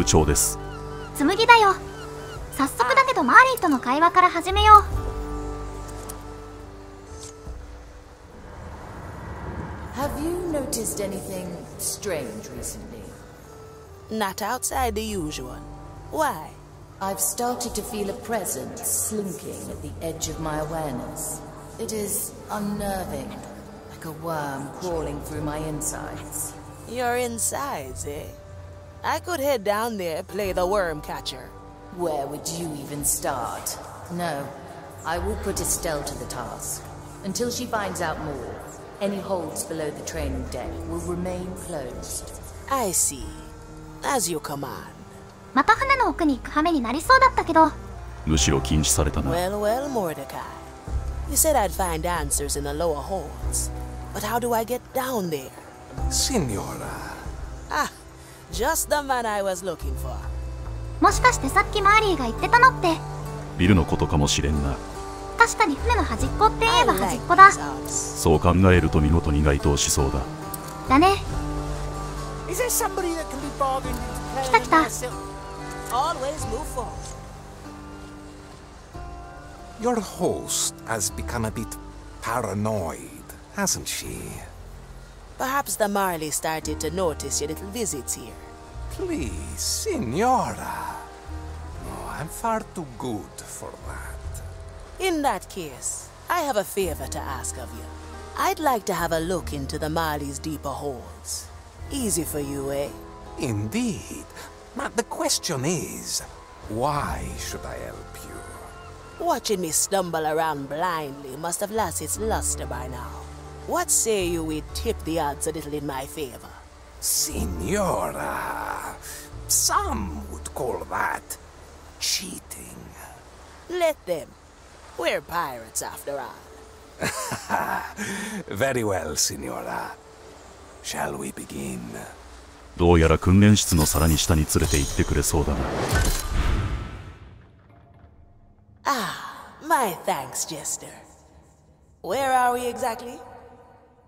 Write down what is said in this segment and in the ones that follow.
部長です。紬だよ。早速だけどマーリーとの会話から始めよう。 Have you noticed anything strange recently? Not outside the usual. Why? I've started to feel a presence slinking at the edge of my awareness. It is unnerving, like a worm crawling through my insides. Your insides, eh? I could head down there, play the worm catcher. Where would you even start? No, I will put Estelle to the task. Until she finds out more, any holds below the training deck will remain closed. I see. As you command. また船の奥に行く羽目になりそうだったけど。むしろ禁止されたな。Well, well, Mordecai. You said I'd find answers in the lower holds, but how do I get down there? Signora. Ah, just the man I was looking for. もしかしてさっきマーリーが言ってたのって。ビルのことかもしれんな。確かに船の端っこって言えば端っこだ。そう考えると見事に該当しそうだ。だね。来た来た。 Always move forward. Your host has become a bit paranoid, hasn't she? Perhaps the Marley started to notice your little visits here. Please, Signora. No, I'm far too good for that. In that case, I have a favor to ask of you. I'd like to have a look into the Marley's deeper holes. Easy for you, eh? Indeed. But the question is, why should I help you? Watching me stumble around blindly must have lost its luster by now. What say you we tip the odds a little in my favor? Signora, some would call that cheating. Let them. We're pirates after all. Very well, Signora. Shall we begin? どうやら訓練室のさらに下に連れて行ってくれそうだな。Ah, my thanks, Jester. Where are we exactly?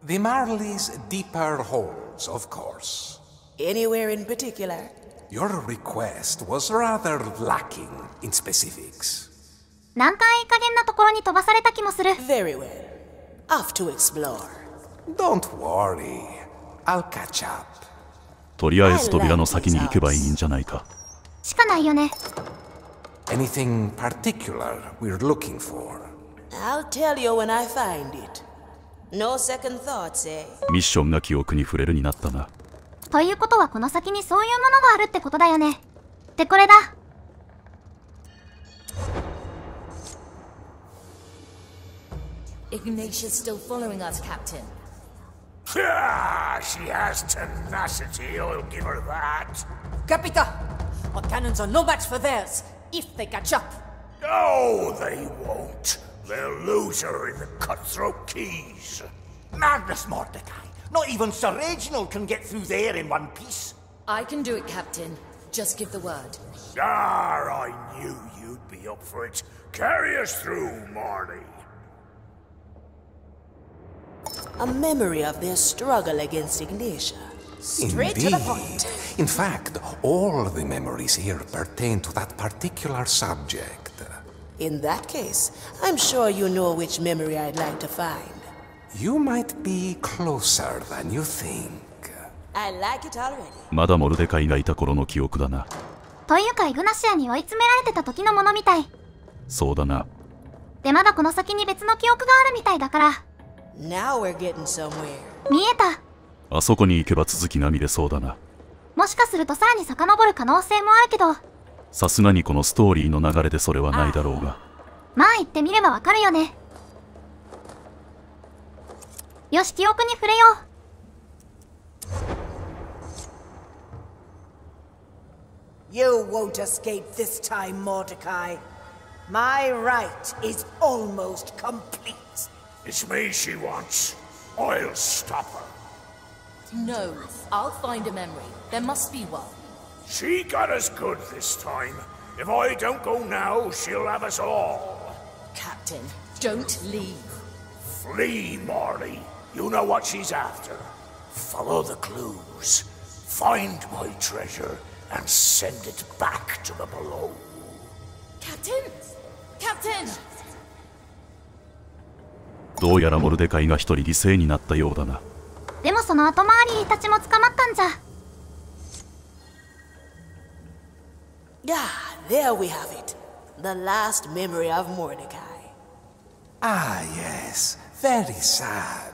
The Marley's deeper holes, of course. Anywhere in particular? Your request was rather lacking in specifics. なんかいい加減なところに飛ばされた気もする。Very well. Off to explore. Don't worry. I'll catch up. とりあえず扉の先に行けばいいんじゃないか。しかないよね。Anything particular we're looking for? I'll tell you when I find it. No second thoughts, eh? ミッションが記憶に触れるになったな。ということはこの先にそういうものがあるってことだよね。ってこれだ。Ignacia's still following us, Captain. Ah, she has tenacity, I'll give her that. Capita, our cannons are no match for theirs, if they catch up. No, they won't. They'll lose her in the cutthroat keys. Magnus, Mordecai, not even Sir Reginald can get through there in one piece. I can do it, Captain. Just give the word. Ah, I knew you'd be up for it. Carry us through, Marnie. A memory of their struggle against Ignacia. Straight to the point. In fact, all the memories here pertain to that particular subject. In that case, I'm sure you know which memory I'd like to find. You might be closer than you think. I like it already. まだモルデカイがいた頃の記憶だな。というかイグナシアに追い詰められてた時のものみたい。そうだな。でまだこの先に別の記憶があるみたいだから。 Now we're getting somewhere. 見えた。あそこに行けば続きが見れそうだな。もしかするとさらに遡る可能性もあるけど。さすがにこのストーリーの流れでそれはないだろうが。まあ行ってみればわかるよね。よし、記憶に触れよう。You won't escape this time, Mordecai. My right is almost complete. It's me she wants. I'll stop her. No, I'll find a memory. There must be one. She got us good this time. If I don't go now, she'll have us all. Captain, don't leave. Flee, Marley. You know what she's after. Follow the clues. Find my treasure and send it back to the below. Captain! Captain! どうやらモルデカイが一人犠牲になったようだな。でもその後マーリーたちも捕まったんじゃ。Yeah, there we have it. The last memory of Mordecai. Ah, yes. Very sad.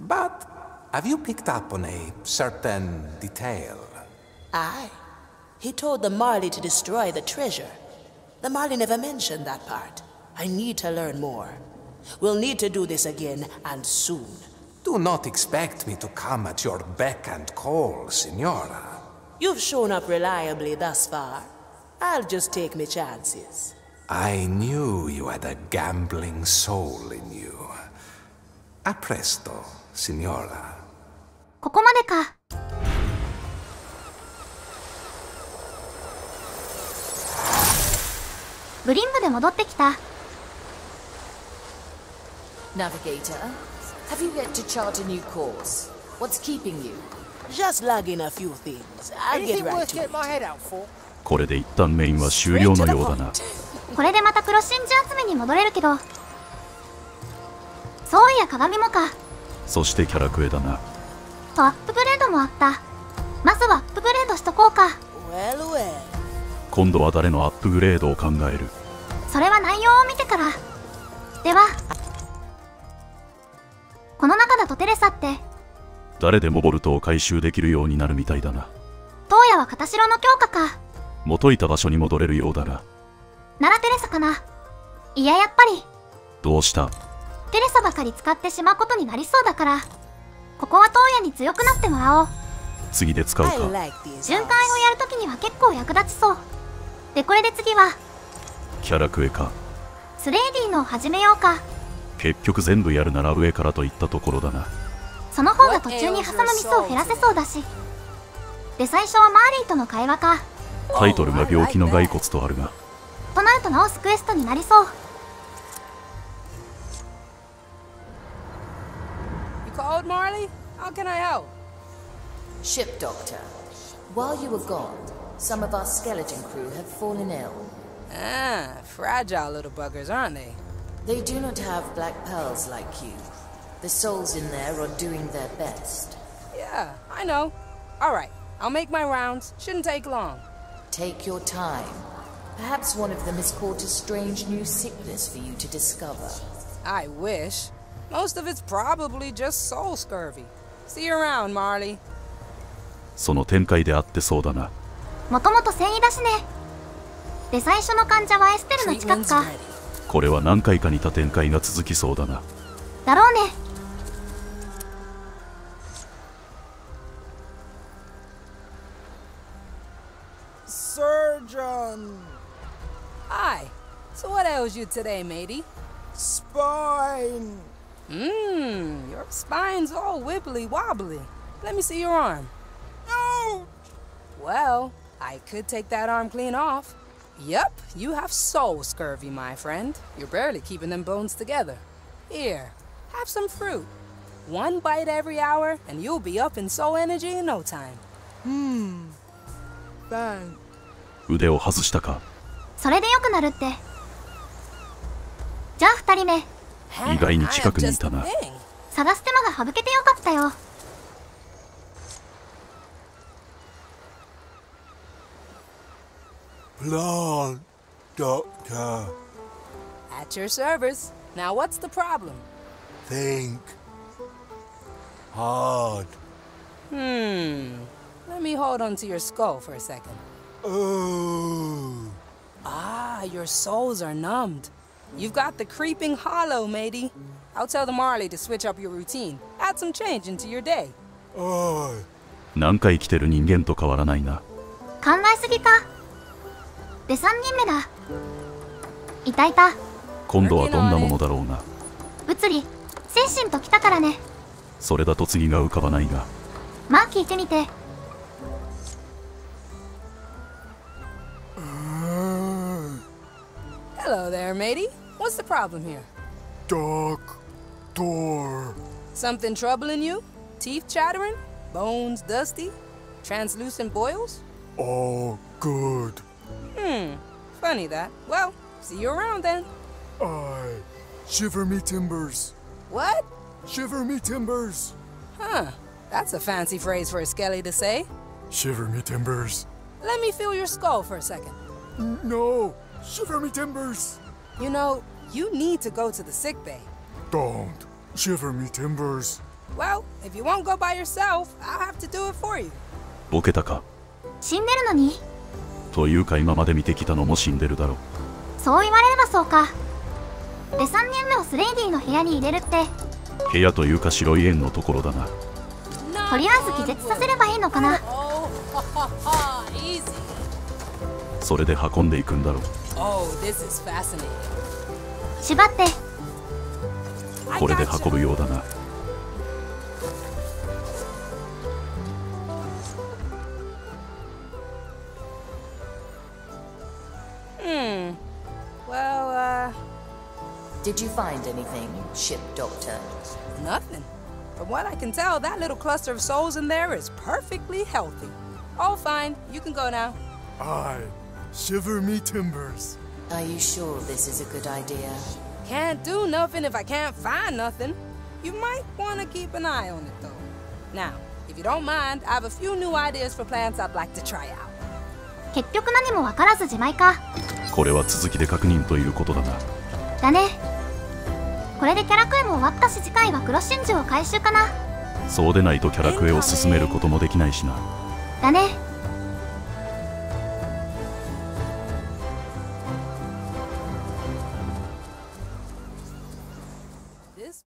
But have you picked up on a certain detail? Aye. He told the Marley to destroy the treasure. The Marley never mentioned that part. I need to learn more. We'll need to do this again, and soon. Do not expect me to come at your beck and call, Signora. You've shown up reliably thus far. I'll just take my chances. I knew you had a gambling soul in you. A presto, Signora. ここまでか。ブリングで戻ってきた。 Navigator, have you yet to chart a new course? What's keeping you? Just lugging a few things. I'll get right to it.これで一旦メインは終了のようだな。これでまた黒真珠集めに戻れるけど。そういや鏡もか。そしてキャラクエだな。とアップグレードもあった。まずはアップグレードしとこうか。今度は誰のアップグレードを考える。それは内容を見てから。では。 この中だとテレサって誰でもボルトを回収できるようになるみたいだな。トウヤは片白の強化か。元いた場所に戻れるようだが。ならテレサかな。いややっぱり。どうした。テレサばかり使ってしまうことになりそうだから、ここはトウヤに強くなってもらおう。次で使うか。巡回をやるときには結構役立ちそう。でこれで次はキャラクエか。スレイディのを始めようか。 結局全部やるなら上からといったところだな。その方が途中に挟むミスを減らせそうだし。で最初はマーリーとの会話か。タイトルが病気の骸骨とあるが。となると直すクエストになりそう。They do not have black pearls like you. The souls in there are doing their best. Yeah, I know. All right, I'll make my rounds. Shouldn't take long. Take your time. Perhaps one of them has caught a strange new sickness for you to discover. I wish. Most of it's probably just soul scurvy. See you around, Marley. その展開であってそうだな。もともと繊維だしね。で最初の患者はエステルの近くか。 これは何回か似た展開が続きそうだな。だろうね。Surgeon. Hi. So what ails you today, matey? Spine. Your spine's all wibbly wobbly. Let me see your arm. No. Well, I could take that arm clean off. Yep, you have soul scurvy, my friend. You're barely keeping them bones together. Here, have some fruit. One bite every hour, and you'll be up in soul energy in no time. Thanks. 腕を外したか。それで良くなるって。じゃあ二人目。意外に近くにいたな。探す手間が省けてよかったよ。 Long, Doctor. At your service. Now what's the problem? Think. Hard. Let me hold on to your skull for a second. Oh. Ah, your souls are numbed. You've got the creeping hollow, matey. I'll tell the Marley to switch up your routine. Add some change into your day. Oh. 何回来てる人間と変わらないな。考えすぎか。 で3人目だ。いたいた。今度はどんなものだろうな。物理、精神ときたからね。それだと次が浮かばないが。まあ聞いてみて。Hello there, matey. What's the problem here? Doctor. Something troubling you? Teeth chattering? Bones dusty? Translucent boils? all good. Funny that. Well, see you around then. Aye. Shiver me timbers. What? Shiver me timbers. Huh. That's a fancy phrase for a skelly to say. Shiver me timbers. Let me feel your skull for a second. No. Shiver me timbers. You know, you need to go to the sick bay. Don't. Shiver me timbers. Well, if you won't go by yourself, I'll have to do it for you. ボケたか。死んでるのに。というか今まで見てきたのも死んでるだろう。そう言われればそうか。で、3人目をスレイディの部屋に入れるって。部屋というか白い円のところだな。とりあえず気絶させればいいのかな。それで運んでいくんだろう。縛って。これで運ぶようだな。 Well, Did you find anything, ship doctor? Nothing. From what I can tell, that little cluster of souls in there is perfectly healthy. Oh, fine. You can go now. Aye. Shiver me timbers. Are you sure this is a good idea? Can't do nothing if I can't find nothing. You might want to keep an eye on it, though. Now, if you don't mind, I have a few new ideas for plans I'd like to try out. 結局何もわからずじまいか。これは続きで確認ということだな。だね。これでキャラクエも終わったし次回は黒真珠を回収かな。そうでないとキャラクエを進めることもできないしな。だね。